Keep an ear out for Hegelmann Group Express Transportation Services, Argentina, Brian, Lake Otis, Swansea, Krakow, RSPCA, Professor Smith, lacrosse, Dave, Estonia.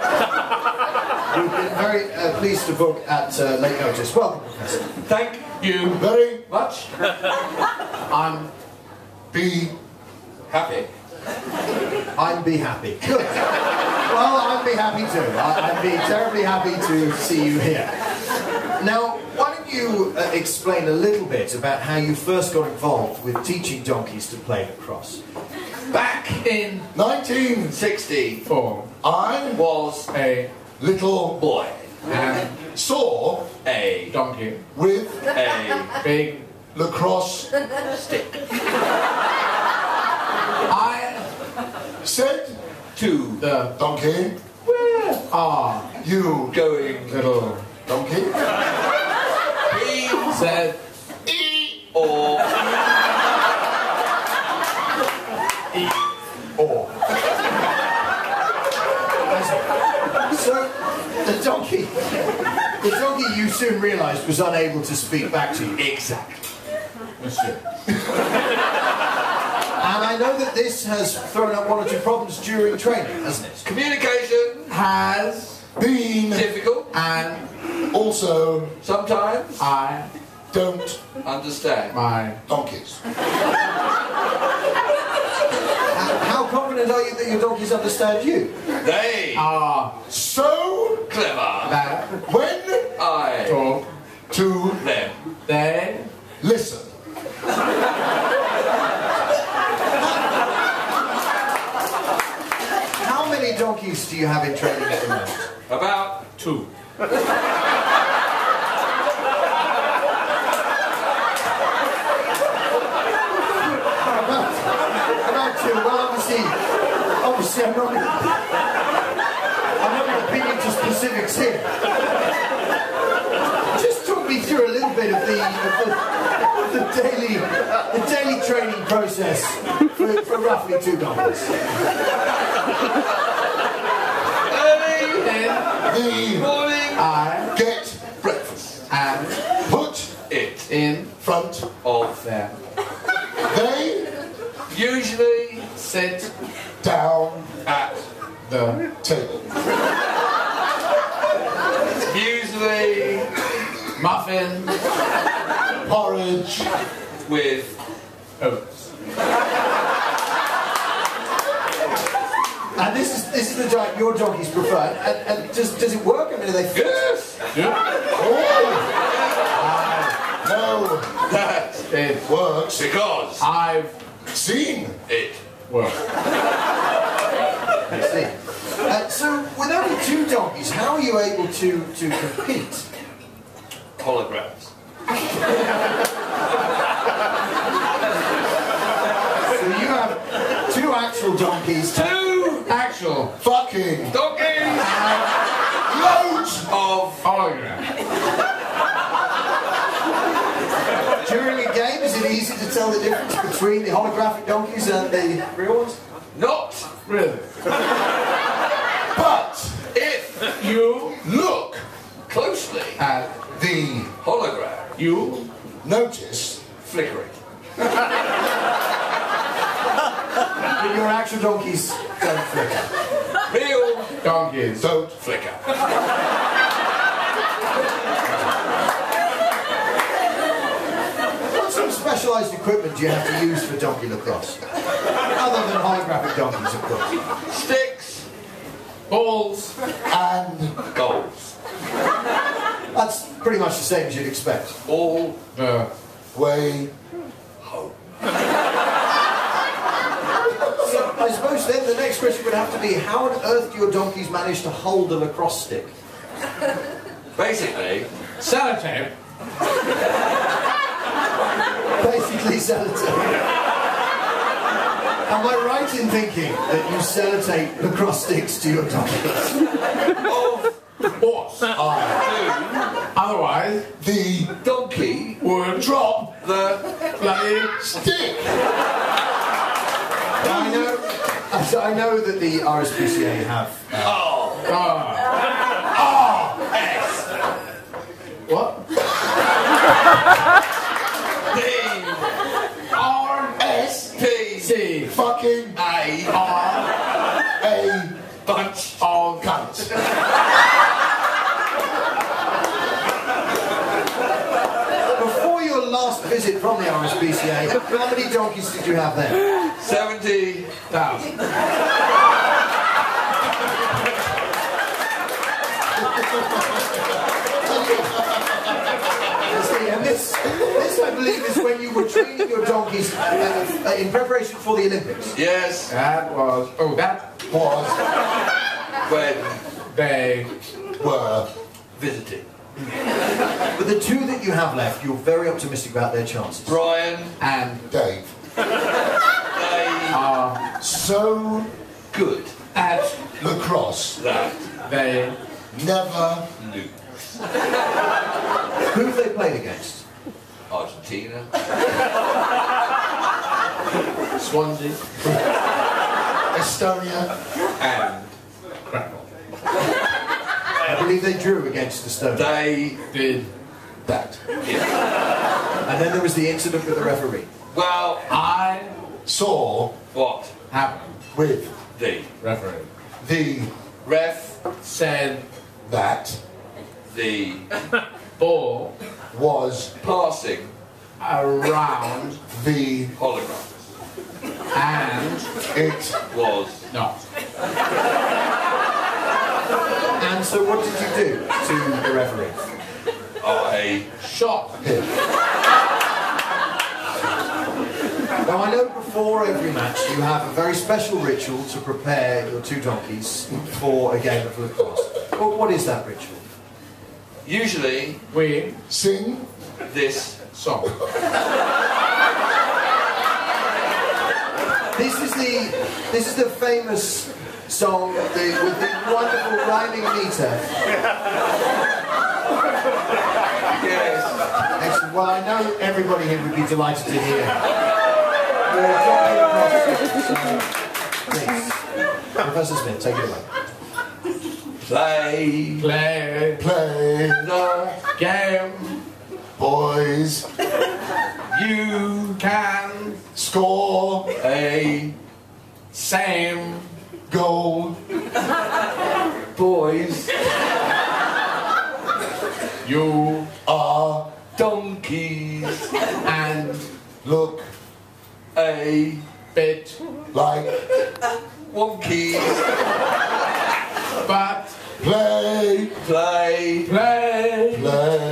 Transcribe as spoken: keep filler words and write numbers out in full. We've been very uh, pleased to book at uh, Lake Otis. Welcome, Professor. Thank you very much. I'm be happy. I'm be happy. Good. Well, I'd be happy too. I'd be terribly happy to see you here. Now, why don't you uh, explain a little bit about how you first got involved with teaching donkeys to play lacrosse? Back in nineteen sixty-four, I was a little boy and saw a donkey with a big lacrosse stick. I said to the donkey, "Where are you going, little donkey?" He said, "E or E or." So the donkey, the donkey you soon realised was unable to speak back to you. Exactly. Monsieur. And I know that this has thrown up one or two problems during training, hasn't it? Communication has been difficult, and also sometimes I don't understand my donkeys. How confident are you that your donkeys understand you? They are so clever that when I talk to them, they listen. How many donkeys do you have in training at the moment? About two. about, about two. Well, obviously, obviously I'm not, I'm not going to pin into specifics here. Just talk me through a little bit of the, of the, of the daily, the daily training process for, for roughly two donkeys. The morning I get breakfast and put it in front of them. They usually sit down at the table. Usually muffin porridge with oats. And this is this is the diet your donkeys prefer. And, and does does it work? I mean, are they fit? Yes. Yeah. Oh, I know that it works because I've seen it work. I see. Uh, so, with only two donkeys, how are you able to to compete? Holograms. So you have two actual donkeys. Two. Actual fucking donkeys and loads of holograms. During a game, is it easy to tell the difference between the holographic donkeys and the real ones? Not really. But if you look closely at the hologram, you'll notice flickering. But your actual donkeys don't flicker. Real donkeys don't flicker. What sort of specialised equipment do you have to use for donkey lacrosse? Other than holographic donkeys, of course. Sticks, balls, and goals. That's pretty much the same as you'd expect. All the way home. I suppose then the next question would have to be, how on earth do your donkeys manage to hold a lacrosse stick? Basically, sellotape. Basically sellotape. Am I right in thinking that you sellotape lacrosse sticks to your donkeys? Of course I do. Otherwise, the donkey would drop the bloody stick. Now, I know, I know that the R S P C A have... Uh, oh! Oh! Yes! What? The R S P C fucking A R A bunch all cunts. Before your last visit from the R S P C A, how many donkeys did you have there? seventy thousand. And this, this, I believe, is when you were training your donkeys uh, in preparation for the Olympics. Yes. That was... Oh, that was... when they were visiting. But the two that you have left, you're very optimistic about their chances. Brian and Dave. They are so good at lacrosse that they never lose. Who have they played against? Argentina. Swansea. Estonia. And Krakow. I believe they drew against Estonia. They did that. Yeah. And then there was the incident with the referee. Well, I saw what happened with the referee. The ref said that the ball was passing around the holograph. And it was not. And so what did you do to the referee? I shot him. Now, I know before every match you have a very special ritual to prepare your two donkeys for a game of lacrosse. But what is that ritual? Usually, we sing this song. This is the, this is the famous song with the, with the wonderful rhyming meter. Yes. Well, I know everybody here would be delighted to hear. Please, Professor Smith, take it away. Play, play, play the game, boys. You can score a same goal, boys. You are donkeys and look a bit like wonkies, but play, play, play, play.